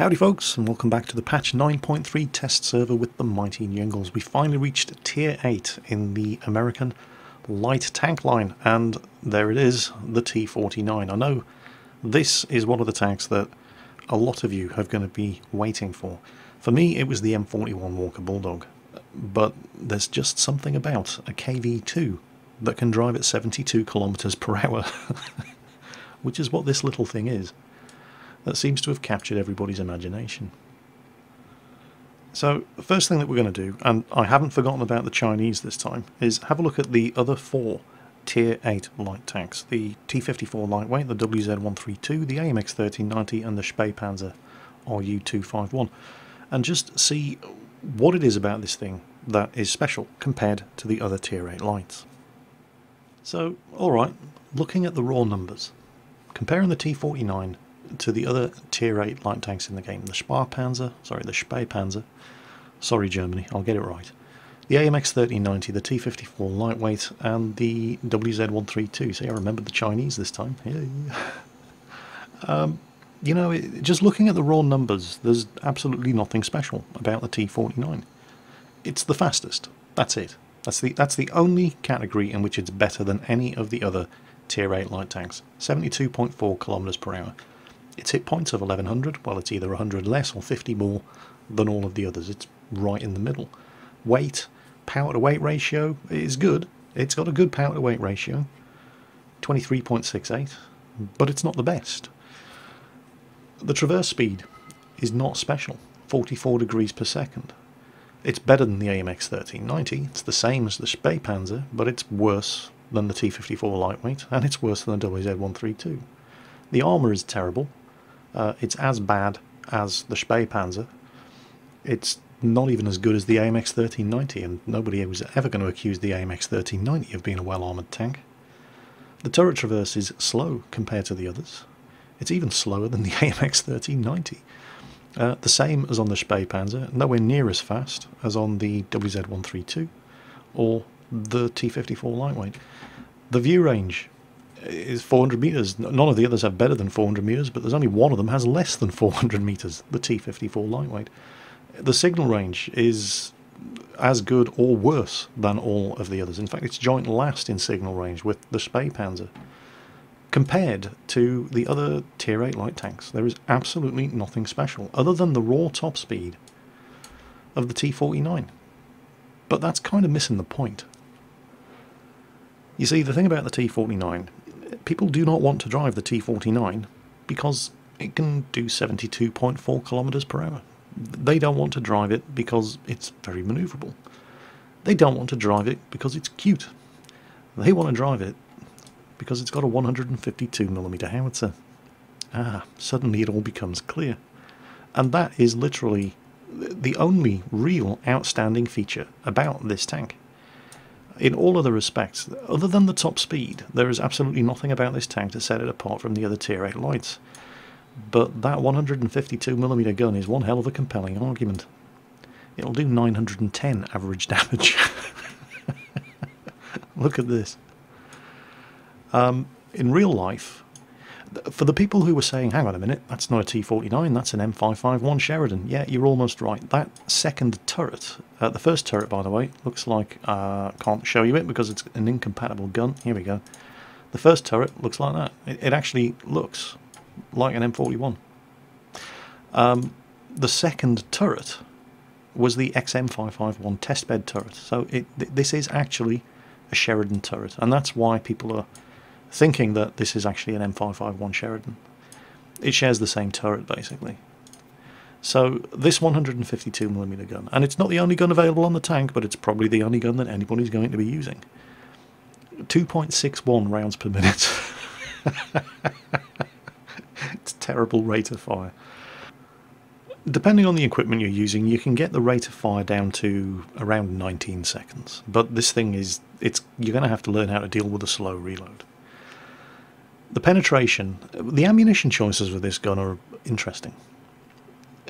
Howdy folks, and welcome back to the patch 9.3 test server with the mighty Jungles. We finally reached tier 8 in the American light tank line, and there it is, the T49. I know this is one of the tanks that a lot of you are going to be waiting for. For me, it was the M41 Walker Bulldog, but there's just something about a KV-2 that can drive at 72 km/h, which is what this little thing is. That seems to have captured everybody's imagination. So the first thing that we're going to do, and I haven't forgotten about the Chinese this time, is have a look at the other four tier 8 light tanks. The T54 lightweight, the WZ-132, the AMX-1390 and the Spähpanzer Ru 251, and just see what it is about this thing that is special compared to the other tier 8 lights. So alright, looking at the raw numbers, comparing the T49 to the other tier 8 light tanks in the game, the Spähpanzer, sorry Germany, I'll get it right, the AMX 1390, the T54 lightweight and the WZ-132. See, I remembered the Chinese this time. You know, just looking at the raw numbers, there's absolutely nothing special about the T49. It's the fastest, that's it. That's the only category in which it's better than any of the other tier 8 light tanks, 72.4 km/h. Its hit points of 1100, well, it's either 100 less or 50 more than all of the others. It's right in the middle. Weight, power to weight ratio is good. It's got a good power to weight ratio, 23.68, but it's not the best. The traverse speed is not special, 44 degrees per second. It's better than the AMX 1390, it's the same as the Spähpanzer, but it's worse than the T54 lightweight, and it's worse than the WZ-132. The armour is terrible. It's as bad as the Spähpanzer. It's not even as good as the AMX 1390, and nobody was ever going to accuse the AMX 1390 of being a well-armoured tank. The turret traverse is slow compared to the others. It's even slower than the AMX 1390. The same as on the Spähpanzer, nowhere near as fast as on the WZ-132 or the T54 lightweight. The view range is 400 meters. None of the others have better than 400 meters, but there's only one of them has less than 400 meters, the T54 lightweight. The signal range is as good or worse than all of the others. In fact, it's joint last in signal range with the Spähpanzer. Compared to the other tier 8 light tanks, there is absolutely nothing special other than the raw top speed of the T49. But that's kind of missing the point. You see, the thing about the T49, people do not want to drive the T49 because it can do 72.4 km/h. They don't want to drive it because it's very manoeuvrable. They don't want to drive it because it's cute. They want to drive it because it's got a 152 mm howitzer. Ah, suddenly it all becomes clear. And that is literally the only real outstanding feature about this tank. In all other respects, other than the top speed, there is absolutely nothing about this tank to set it apart from the other tier 8 lights. But that 152 mm gun is one hell of a compelling argument. It'll do 910 average damage. Look at this. In real life, for the people who were saying, hang on a minute, that's not a T49, that's an M551 Sheridan. Yeah, you're almost right. That second turret, the first turret, by the way, looks like, can't show you it because it's an incompatible gun. Here we go. The first turret looks like that. It actually looks like an M41. The second turret was the XM551 testbed turret. So this is actually a Sheridan turret, and that's why people are thinking that this is actually an M551 Sheridan. It shares the same turret, basically. So this 152 mm gun, and it's not the only gun available on the tank, but it's probably the only gun that anybody's going to be using. 2.61 rounds per minute. It's a terrible rate of fire. Depending on the equipment you're using, you can get the rate of fire down to around 19 seconds. But this thing is, you're going to have to learn how to deal with a slow reload. The penetration, the ammunition choices with this gun are interesting.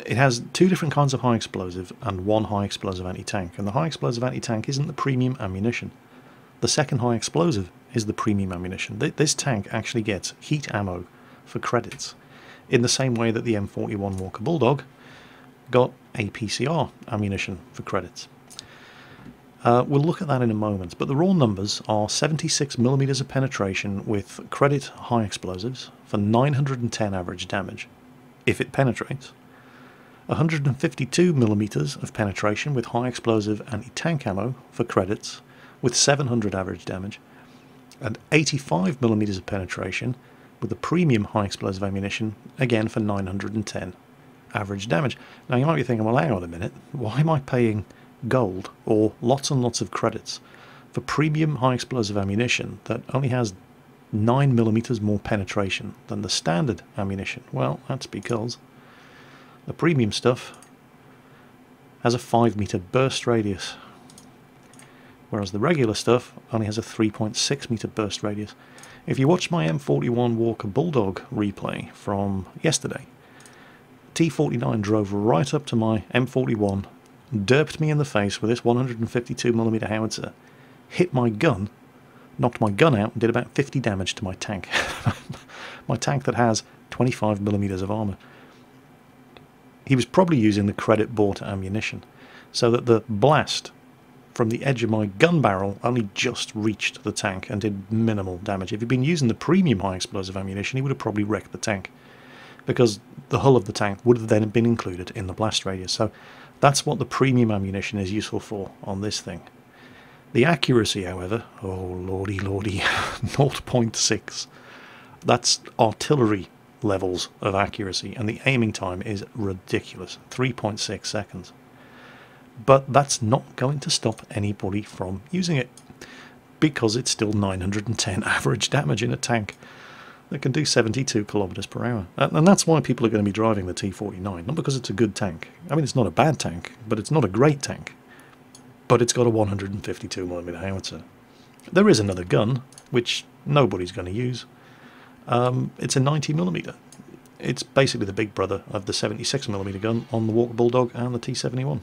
It has two different kinds of high explosive and one high explosive anti-tank. And the high explosive anti-tank isn't the premium ammunition. The second high explosive is the premium ammunition. This tank actually gets heat ammo for credits. in the same way that the M41 Walker Bulldog got APCR ammunition for credits. We'll look at that in a moment, but the raw numbers are 76mm of penetration with credit high explosives for 910 average damage, if it penetrates, 152mm of penetration with high explosive anti-tank ammo for credits with 700 average damage, and 85mm of penetration with the premium high explosive ammunition, again for 910 average damage. Now you might be thinking, well hang on a minute, why am I paying gold or lots and lots of credits for premium high explosive ammunition that only has 9mm more penetration than the standard ammunition? Well, that's because the premium stuff has a 5-meter burst radius, whereas the regular stuff only has a 3.6-meter burst radius. If you watch my M41 Walker Bulldog replay from yesterday, T49 drove right up to my M41, derped me in the face with this 152mm howitzer, hit my gun, knocked my gun out, and did about 50 damage to my tank. My tank that has 25mm of armour. He was probably using the credit bought ammunition, so that the blast from the edge of my gun barrel only just reached the tank and did minimal damage. If he'd been using the premium high explosive ammunition, he would have probably wrecked the tank, because the hull of the tank would have then been included in the blast radius. So that's what the premium ammunition is useful for on this thing. The accuracy, however, oh lordy lordy, 0.6. That's artillery levels of accuracy, and the aiming time is ridiculous, 3.6 seconds. But that's not going to stop anybody from using it, because it's still 910 average damage in a tank that can do 72 km/h. And that's why people are going to be driving the T49, not because it's a good tank. I mean, it's not a bad tank, but it's not a great tank. But it's got a 152mm howitzer. There is another gun, which nobody's going to use. It's a 90mm. It's basically the big brother of the 76mm gun on the Walker Bulldog and the T71.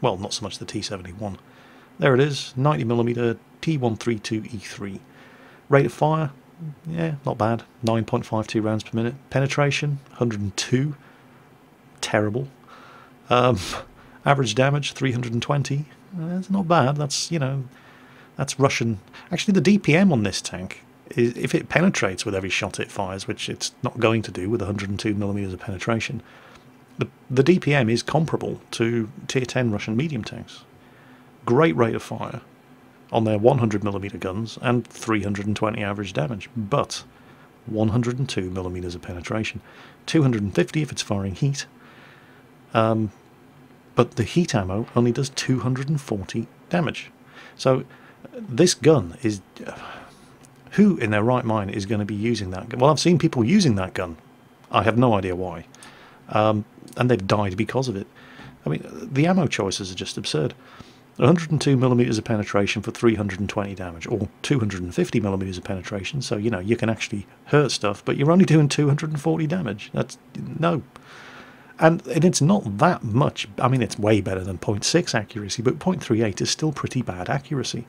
Well, not so much the T71. There it is, 90mm T132E3. Rate of fire, yeah, not bad, 9.52 rounds per minute. Penetration, 102. Terrible. Average damage, 320. That's not bad. That's, you know, that's Russian. Actually, the DPM on this tank, is, if it penetrates with every shot it fires, which it's not going to do with 102mm of penetration, the DPM is comparable to Tier 10 Russian medium tanks. Great rate of fire on their 100mm guns and 320 average damage, but 102mm of penetration. 250 if it's firing heat, but the heat ammo only does 240 damage. So this gun is... who in their right mind is going to be using that gun? Well, I've seen people using that gun. I have no idea why. And they've died because of it. I mean, the ammo choices are just absurd. 102mm of penetration for 320 damage, or 250mm of penetration, so, you know, you can actually hurt stuff, but you're only doing 240 damage. That's... no. And it's not that much. I mean, it's way better than 0.6 accuracy, but 0.38 is still pretty bad accuracy.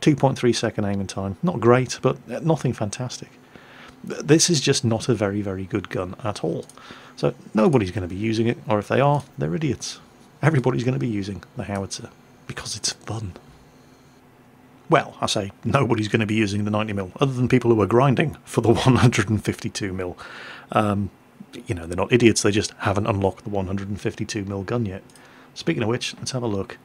2.3 second aiming time. Not great, but nothing fantastic. This is just not a very, very good gun at all. So nobody's going to be using it, or if they are, they're idiots. Everybody's going to be using the howitzer, because it's fun. Well, I say nobody's going to be using the 90mm, other than people who are grinding for the 152mm. You know, they're not idiots, they just haven't unlocked the 152mm gun yet. Speaking of which, let's have a look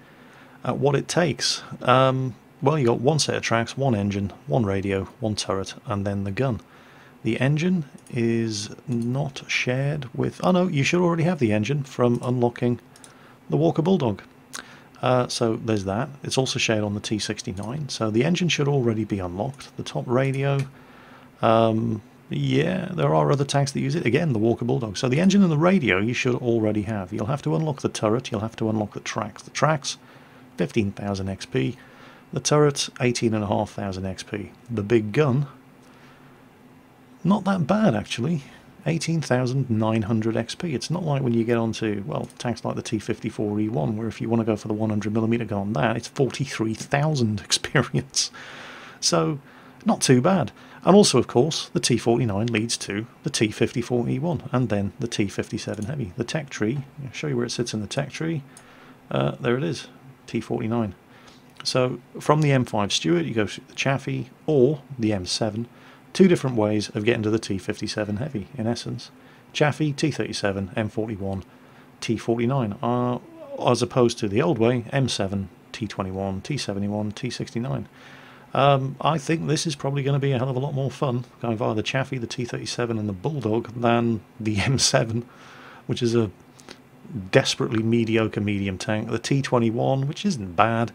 at what it takes. Well, you got one set of tracks, one engine, one radio, one turret, and then the gun. The engine is not shared with... oh no, you should already have the engine from unlocking the Walker Bulldog. So there's that. It's also shared on the T69, so the engine should already be unlocked. The top radio... yeah, there are other tanks that use it. Again, the Walker Bulldog. So the engine and the radio you should already have. You'll have to unlock the turret. You'll have to unlock the tracks. The tracks, 15,000 XP. The turret, 18,500 XP. The big gun, not that bad, actually. 18,900 XP. It's not like when you get onto, well, tanks like the T54E1, where if you want to go for the 100mm gun on that, it's 43,000 experience. So, not too bad. And also, of course, the T49 leads to the T54E1 and then the T57 Heavy. The tech tree, I'll show you where it sits in the tech tree. There it is, T49. So from the M5 Stuart, you go to the Chaffee or the M7. Two different ways of getting to the T57 Heavy, in essence. Chaffee, T37, M41, T49, are, as opposed to the old way, M7, T21, T71, T69. I think this is probably going to be a hell of a lot more fun going via the Chaffee, the T37 and the Bulldog than the M7, which is a desperately mediocre medium tank, the T21, which isn't bad,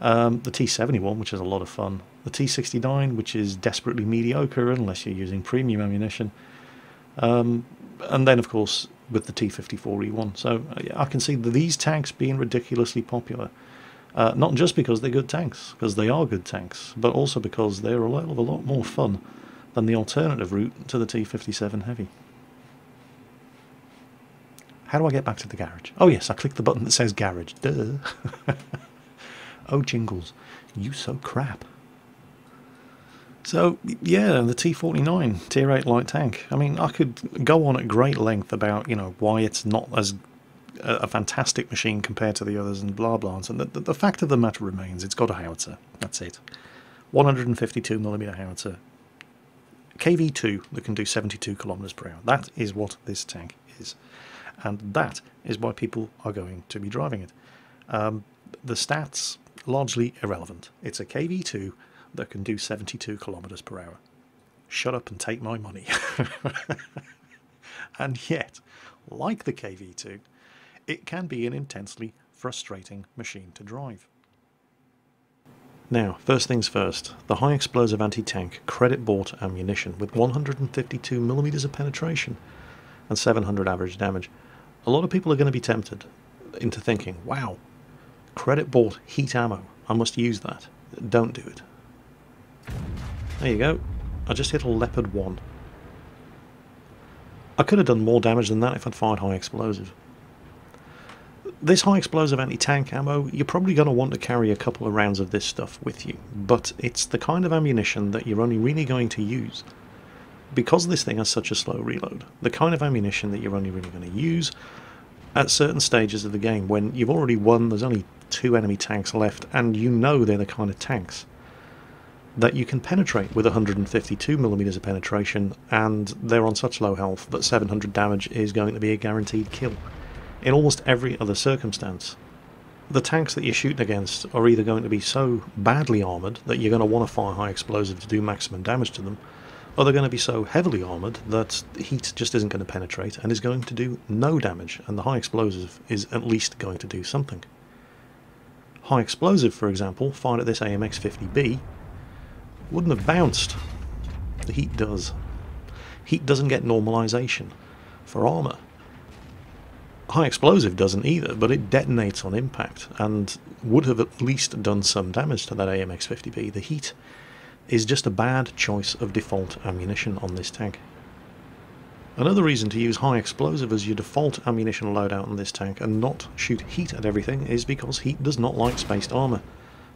the T71, which is a lot of fun, the T69, which is desperately mediocre unless you're using premium ammunition, and then of course with the T54E1. So I can see these tanks being ridiculously popular. Not just because they're good tanks, because they are good tanks, but also because they're a hell of a lot more fun than the alternative route to the T-57 Heavy. How do I get back to the garage? Oh yes, I click the button that says garage. Duh. Oh jingles, you so crap. So yeah, the T-49 Tier 8 light tank. I mean, I could go on at great length about, you know, why it's not as a fantastic machine compared to the others and blah blah, and the fact of the matter remains, it's got a howitzer, that's it. 152mm howitzer, KV-2 that can do 72 km/h. That is what this tank is, and that is why people are going to be driving it. The stats, largely irrelevant. It's a KV-2 that can do 72 km/h. Shut up and take my money. And yet, like the KV-2, it can be an intensely frustrating machine to drive. Now, first things first, the high explosive anti-tank credit bought ammunition with 152mm of penetration and 700 average damage. A lot of people are going to be tempted into thinking, wow, credit bought heat ammo, I must use that. Don't do it. There you go, I just hit a Leopard 1. I could have done more damage than that if I'd fired high explosive. This high explosive anti-tank ammo, you're probably going to want to carry a couple of rounds of this stuff with you, but it's the kind of ammunition that you're only really going to use because this thing has such a slow reload. The kind of ammunition that you're only really going to use at certain stages of the game when you've already won, there's only 2 enemy tanks left, and you know they're the kind of tanks that you can penetrate with 152mm of penetration, and they're on such low health that 700 damage is going to be a guaranteed kill. In almost every other circumstance, the tanks that you're shooting against are either going to be so badly armoured that you're going to want to fire high explosive to do maximum damage to them, or they're going to be so heavily armoured that heat just isn't going to penetrate and is going to do no damage, and the high explosive is at least going to do something. High explosive, for example, fired at this AMX 50B, wouldn't have bounced. The heat does. Heat doesn't get normalisation for armour. High explosive doesn't either, but it detonates on impact and would have at least done some damage to that AMX 50B. The heat is just a bad choice of default ammunition on this tank. Another reason to use high explosive as your default ammunition loadout on this tank and not shoot heat at everything is because heat does not like spaced armour.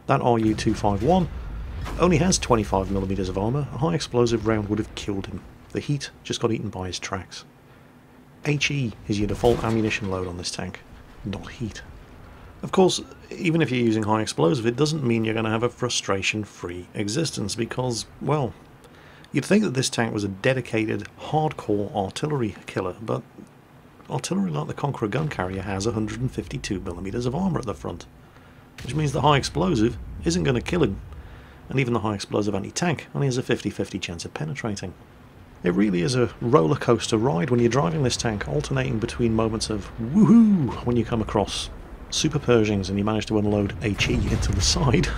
That RU251 only has 25mm of armour. A high explosive round would have killed him. The heat just got eaten by his tracks. HE is your default ammunition load on this tank, not heat. Of course, even if you're using high explosive, it doesn't mean you're going to have a frustration-free existence because, well, you'd think that this tank was a dedicated, hardcore artillery killer, but artillery like the Conqueror Gun Carrier has 152mm of armour at the front, which means the high explosive isn't going to kill him, and even the high explosive anti-tank only has a 50-50 chance of penetrating. It really is a roller coaster ride when you're driving this tank, alternating between moments of woohoo when you come across Super Pershings and you manage to unload HE into the side,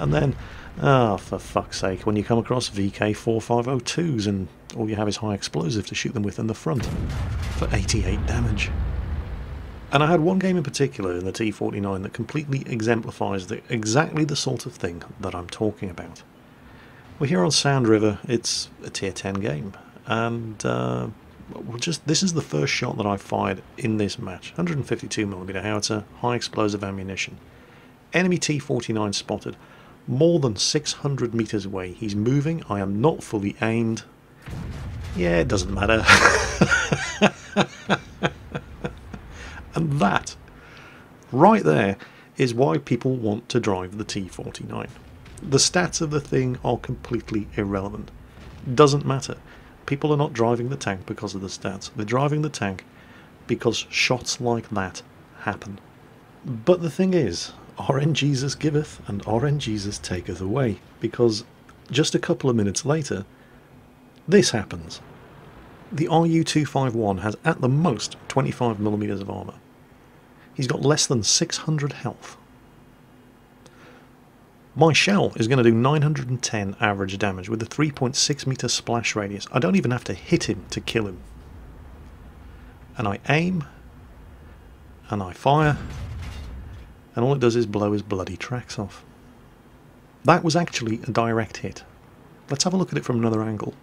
and then, ah, oh, for fuck's sake, when you come across VK4502s and all you have is high explosive to shoot them with in the front for 88 damage. And I had one game in particular in the T49 that completely exemplifies exactly the sort of thing that I'm talking about. We're here on Sand River, it's a tier 10 game, and this is the first shot that I fired in this match. 152mm howitzer, high explosive ammunition. Enemy T49 spotted. more than 600 meters away. He's moving. I am not fully aimed. Yeah, it doesn't matter. And that right there is why people want to drive the T49. The stats of the thing are completely irrelevant. Doesn't matter. People are not driving the tank because of the stats. They're driving the tank because shots like that happen. But the thing is, RNGesus giveth and RNGesus taketh away, because just a couple of minutes later, this happens. The RU-251 has at the most 25mm of armour. He's got less than 600 health. My shell is going to do 910 average damage with a 3.6 meter splash radius. I don't even have to hit him to kill him. And I aim, and I fire, and all it does is blow his bloody tracks off. That was actually a direct hit. Let's have a look at it from another angle.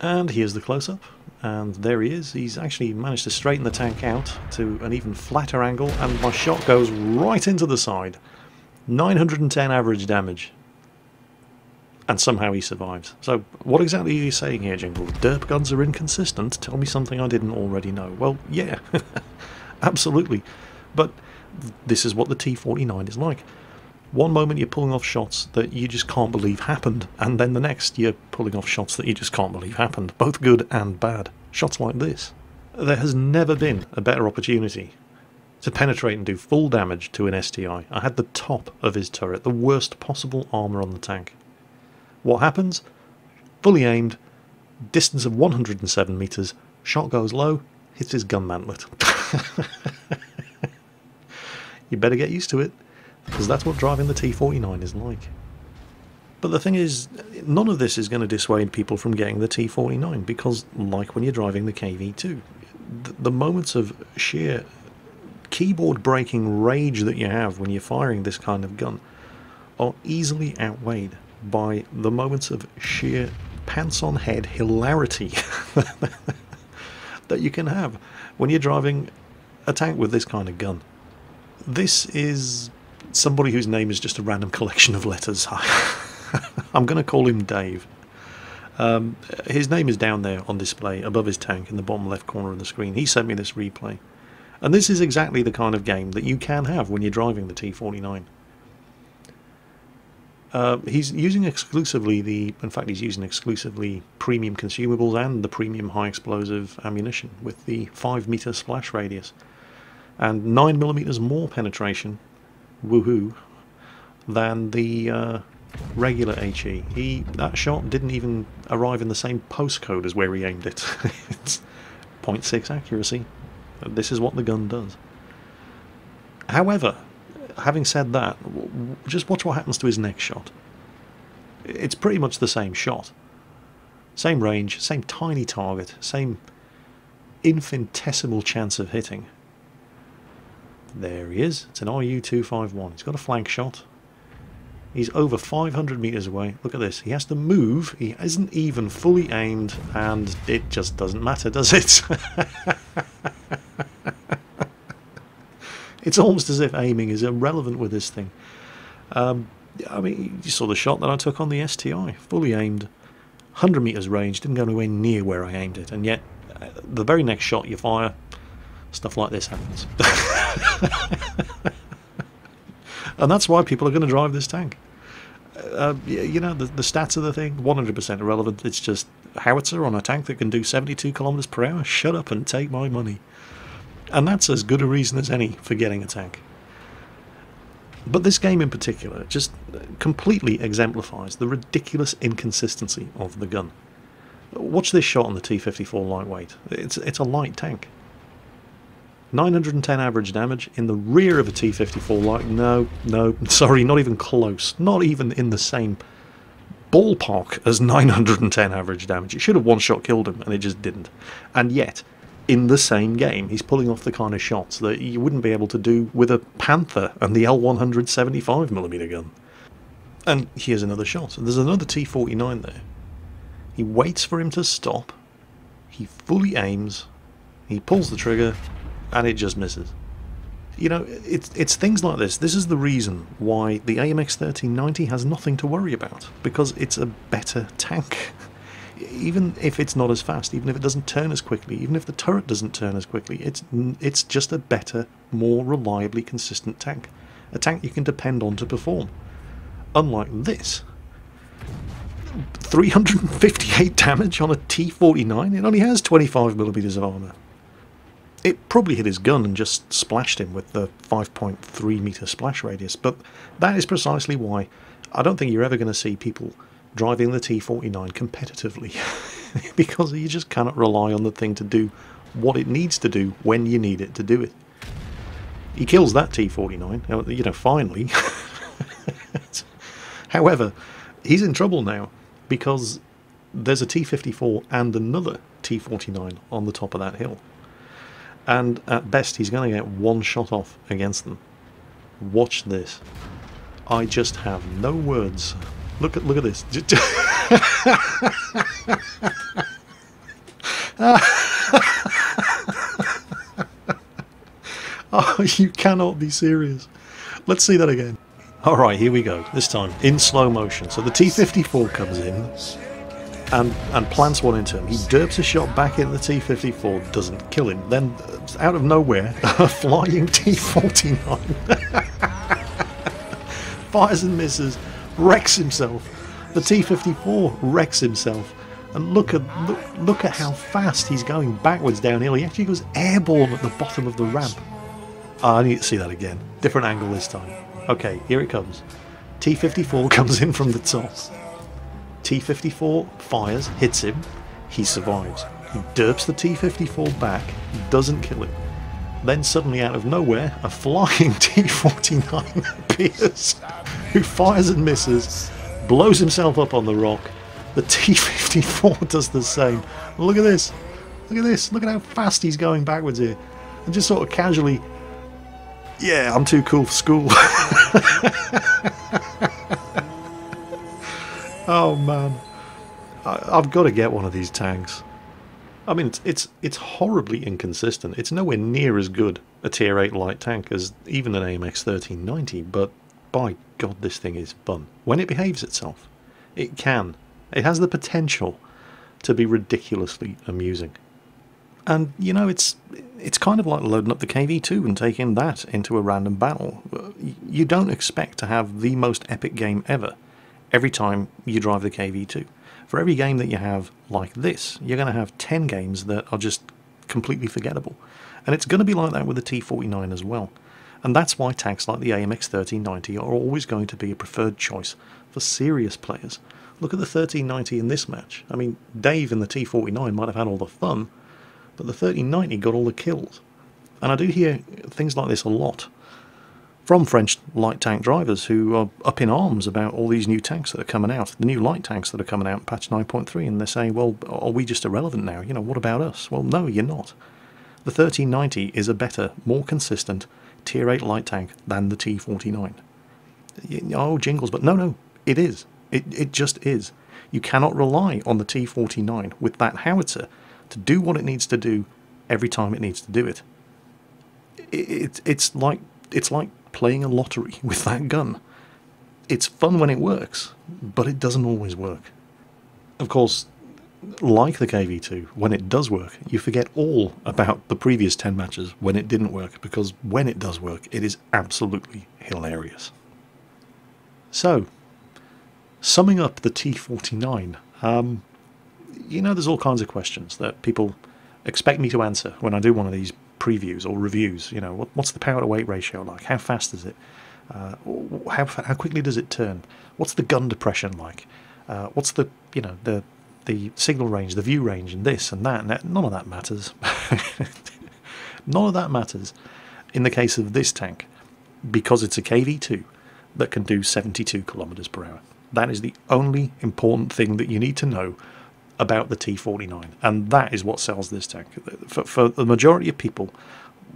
And here's the close-up, and there he is. He's actually managed to straighten the tank out to an even flatter angle, and my shot goes right into the side. 910 average damage. And somehow he survives. So what exactly are you saying here, Jingles? Derp guns are inconsistent? Tell me something I didn't already know. Well, yeah, absolutely. But this is what the T49 is like. One moment you're pulling off shots that you just can't believe happened, and then the next you're pulling off shots that you just can't believe happened. Both good and bad. Shots like this. There has never been a better opportunity to penetrate and do full damage to an STI. I had the top of his turret, the worst possible armour on the tank. What happens? Fully aimed, distance of 107 metres, shot goes low, hits his gun mantlet. You better get used to it, because that's what driving the T49 is like. But the thing is, none of this is going to dissuade people from getting the T49, because, like when you're driving the KV-2, the moments of sheer keyboard-breaking rage that you have when you're firing this kind of gun are easily outweighed by the moments of sheer pants-on-head hilarity that you can have when you're driving a tank with this kind of gun. This is somebody whose name is just a random collection of letters. I'm going to call him Dave. His name is down there on display above his tank in the bottom left corner of the screen. He sent me this replay. And this is exactly the kind of game that you can have when you're driving the T49. He's using exclusively in fact he's using exclusively premium consumables and the premium high explosive ammunition with the 5 meter splash radius. And 9mm more penetration, woohoo, than the regular HE. That shot didn't even arrive in the same postcode as where he aimed it. It's 0.6 accuracy. This is what the gun does. However, having said that, just watch what happens to his next shot. It's pretty much the same shot. Same range, same tiny target, same infinitesimal chance of hitting. There he is. It's an RU-251. He's got a flank shot. He's over 500 meters away. Look at this. He has to move. He isn't even fully aimed, and it just doesn't matter, does it? It's almost as if aiming is irrelevant with this thing. I mean, you saw the shot that I took on the STI. Fully aimed, 100 meters range, didn't go anywhere near where I aimed it, and yet the very next shot you fire, stuff like this happens. And that's why people are going to drive this tank. You know, the stats of the thing, 100% irrelevant. It's just howitzer on a tank that can do 72 km/h. Shut up and take my money. And that's as good a reason as any for getting a tank. But this game in particular just completely exemplifies the ridiculous inconsistency of the gun. Watch this shot on the T-54 lightweight. It's a light tank. 910 average damage in the rear of a T-54 light. No, sorry, not even close. Not even in the same ballpark as 910 average damage. It should have one-shot killed him, and it just didn't. And yet, in the same game, he's pulling off the kind of shots that you wouldn't be able to do with a Panther and the L175mm gun. And here's another shot. There's another T-49 there. He waits for him to stop. He fully aims. He pulls the trigger, and it just misses. You know, it's things like this. This is the reason why the AMX 1390 has nothing to worry about, because it's a better tank. Even if it's not as fast, even if it doesn't turn as quickly, even if the turret doesn't turn as quickly, it's just a better, more reliably consistent tank. A tank you can depend on to perform. Unlike this. 358 damage on a T49? It only has 25mm of armour. It probably hit his gun and just splashed him with the 5.3m splash radius, but that is precisely why I don't think you're ever going to see people driving the T49 competitively, because you just cannot rely on the thing to do what it needs to do when you need it to do it. He kills that T49, you know, finally. However, he's in trouble now, because there's a T54 and another T49 on the top of that hill. And at best, he's going to get one shot off against them. Watch this. I just have no words. Look at this. Oh, you cannot be serious. Let's see that again. All right, here we go. This time in slow motion. So the T54 comes in and plants one into him. He derps a shot back into the T54, doesn't kill him. Then, out of nowhere, a flying T49 fires and misses, wrecks himself. The T54 wrecks himself, and look at how fast he's going backwards downhill. He actually goes airborne at the bottom of the ramp. Oh, I need to see that again. Different angle this time. Okay, here it comes. T54 comes in from the top. T54 fires, hits him, he survives. He derps the T54 back, doesn't kill it. Then suddenly out of nowhere, a flying T49 appears, who fires and misses, blows himself up on the rock. The T54 does the same. Look at this, look at this, look at how fast he's going backwards here. And just sort of casually, yeah, I'm too cool for school. Oh man, I've got to get one of these tanks. I mean, it's horribly inconsistent. It's nowhere near as good a tier 8 light tank as even an AMX 1390, but by God, this thing is fun. When it behaves itself, it has the potential to be ridiculously amusing. And, you know, it's kind of like loading up the KV-2 and taking that into a random battle. You don't expect to have the most epic game ever every time you drive the KV-2. For every game that you have like this, you're going to have 10 games that are just completely forgettable. And it's going to be like that with the T49 as well. And that's why tanks like the AMX 1390 are always going to be a preferred choice for serious players. Look at the 1390 in this match. I mean, Dave in the T49 might have had all the fun, but the 1390 got all the kills. And I do hear things like this a lot from French light tank drivers who are up in arms about all these new tanks that are coming out, the new light tanks that are coming out in patch 9.3, and they're saying, well, are we just irrelevant now? You know, what about us? Well, no, you're not. The 1390 is a better, more consistent tier 8 light tank than the T49. Oh, jingles, but no, it is. It just is. You cannot rely on the T49 with that howitzer to do what it needs to do every time it needs to do it. It's like playing a lottery with that gun. It's fun when it works, but it doesn't always work. Of course, like the KV-2, when it does work, you forget all about the previous 10 matches when it didn't work, because when it does work, it is absolutely hilarious. So, summing up the T49, you know, there's all kinds of questions that people expect me to answer when I do one of these previews or reviews. You know, what's the power to weight ratio like? How fast is it? How quickly does it turn? What's the gun depression like? What's the, you know, the signal range, the view range, and this and that, and that? None of that matters. None of that matters in the case of this tank, because it's a KV-2 that can do 72 km/h. That is the only important thing that you need to know about the T49, and that is what sells this tank. For the majority of people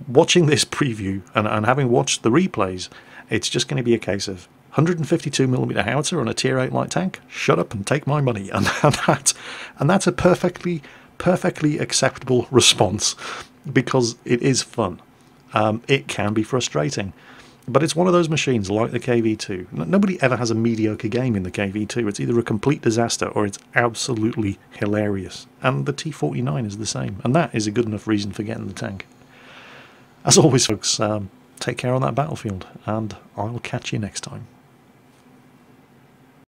watching this preview and having watched the replays, it's just going to be a case of 152mm howitzer on a tier 8 light tank, shut up and take my money, and that's a perfectly acceptable response, because it is fun. it can be frustrating. But it's one of those machines like the KV-2. Nobody ever has a mediocre game in the KV-2. It's either a complete disaster or it's absolutely hilarious. And the T49 is the same. And that is a good enough reason for getting the tank. As always, folks, take care on that battlefield, and I'll catch you next time.